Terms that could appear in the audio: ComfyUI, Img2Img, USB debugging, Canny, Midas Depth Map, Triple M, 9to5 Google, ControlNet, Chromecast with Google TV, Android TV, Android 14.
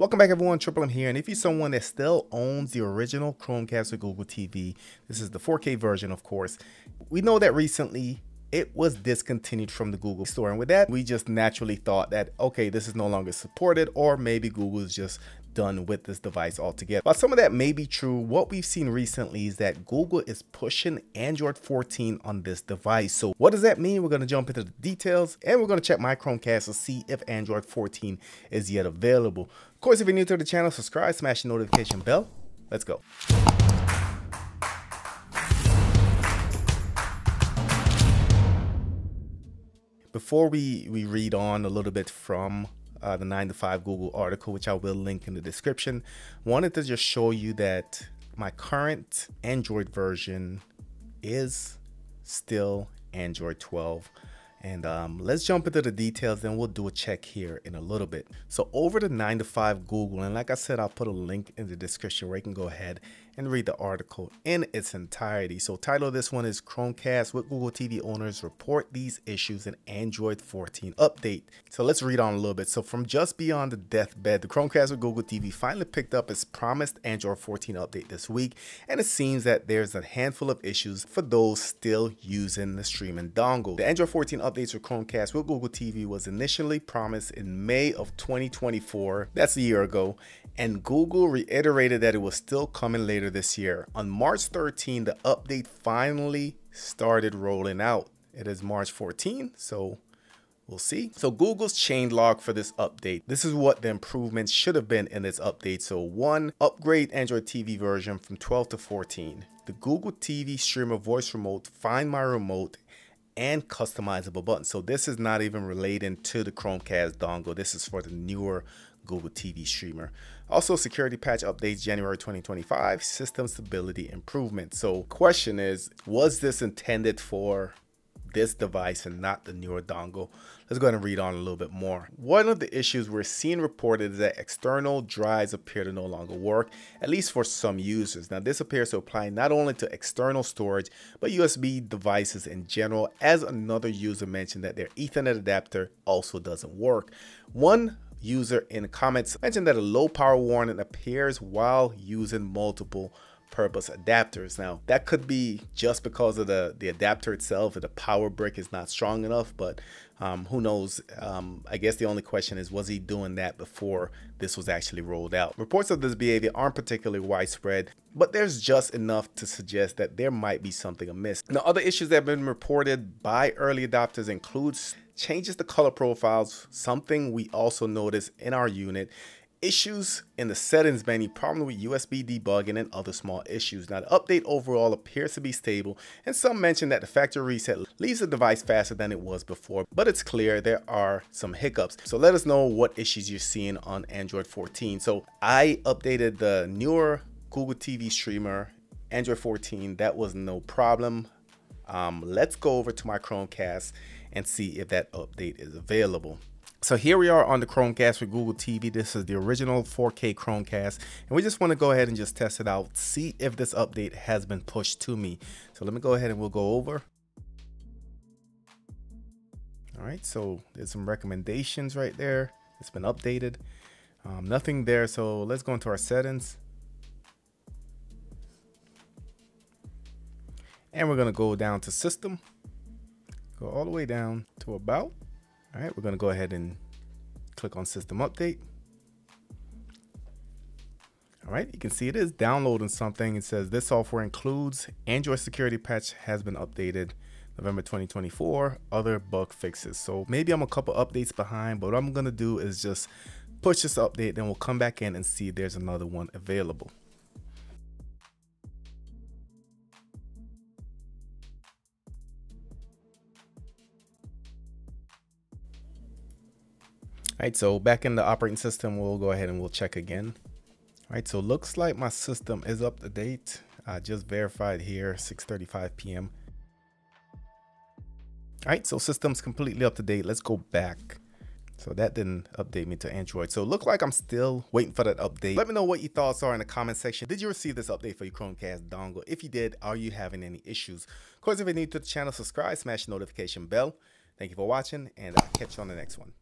Welcome back everyone, Triple M here, and if you're someone that still owns the original Chromecast with Google TV, this is the 4K version of course, we know that recently it was discontinued from the Google Store, and with that we just naturally thought that okay, this is no longer supported or maybe Google is just done with this device altogether. While some of that may be true, what we've seen recently is that Google is pushing Android 14 on this device. So what does that mean? We're going to jump into the details and we're going to check my Chromecast to see if Android 14 is yet available. Of course, if you're new to the channel, subscribe, smash the notification bell. Let's go. Before we read on a little bit from the 9to5 Google article, which I will link in the description, wanted to just show you that my current Android version is still Android 12. And let's jump into the details, then we'll do a check here in a little bit. So over to 9to5 Google, and like I said, I'll put a link in the description where you can go ahead and read the article in its entirety. So title of this one is Chromecast with Google TV Owners Report These Issues in Android 14 Update. So let's read on a little bit. So from just beyond the deathbed, the Chromecast with Google TV finally picked up its promised Android 14 update this week, and it seems that there's a handful of issues for those still using the streaming dongle. The Android 14 updates for Chromecast with Google TV was initially promised in May of 2024, that's a year ago, and Google reiterated that it was still coming later this year. On March 13, the update finally started rolling out. It is March 14, so we'll see. So Google's change log for this update, this is what the improvements should have been in this update. So 1, upgrade Android TV version from 12 to 14. The Google TV streamer voice remote, find my remote, and customizable button. So this is not even relating to the Chromecast dongle. This is for the newer Google TV streamer. Also, security patch updates January 2025, system stability improvement. So question is, was this intended for this device and not the newer dongle? Let's go ahead and read on a little bit more. One of the issues we're seeing reported is that external drives appear to no longer work, at least for some users. Now this appears to apply not only to external storage, but USB devices in general, as another user mentioned that their Ethernet adapter also doesn't work. One user in the comments mentioned that a low power warning appears while using multiple purpose adapters. Now that could be just because of the adapter itself, or the power brick is not strong enough, but who knows. I guess the only question is, was he doing that before this was actually rolled out? Reports of this behavior aren't particularly widespread, but there's just enough to suggest that there might be something amiss. Now other issues that have been reported by early adopters includes changes to color profiles, something we also noticed in our unit, issues in the settings menu, problem with USB debugging, and other small issues. Now the update overall appears to be stable, and some mentioned that the factory reset leaves the device faster than it was before, but it's clear there are some hiccups. So let us know what issues you're seeing on Android 14. So I updated the newer Google TV streamer, Android 14, that was no problem. Let's go over to my Chromecast and see if that update is available. So here we are on the Chromecast with Google TV. This is the original 4K Chromecast, and we just want to go ahead and just test it out, see if this update has been pushed to me. So let me go ahead and we'll go over. All right, so there's some recommendations right there. It's been updated. Nothing there, so let's go into our settings. And we're going to go down to system, go all the way down to about. All right, we're going to go ahead and click on system update. All right, you can see it is downloading something. It says this software includes Android security patch has been updated November 2024, other bug fixes. So maybe I'm a couple updates behind, but what I'm going to do is just push this update, then we'll come back in and see if there's another one available. All right, so back in the operating system, we'll go ahead and we'll check again. All right, so looks like my system is up to date. I just verified here, 6:35 p.m. All right, so system's completely up to date. Let's go back. So that didn't update me to Android. So it looked like I'm still waiting for that update. Let me know what your thoughts are in the comment section. Did you receive this update for your Chromecast dongle? If you did, are you having any issues? Of course, if you're new to the channel, subscribe, smash the notification bell. Thank you for watching, and I'll catch you on the next one.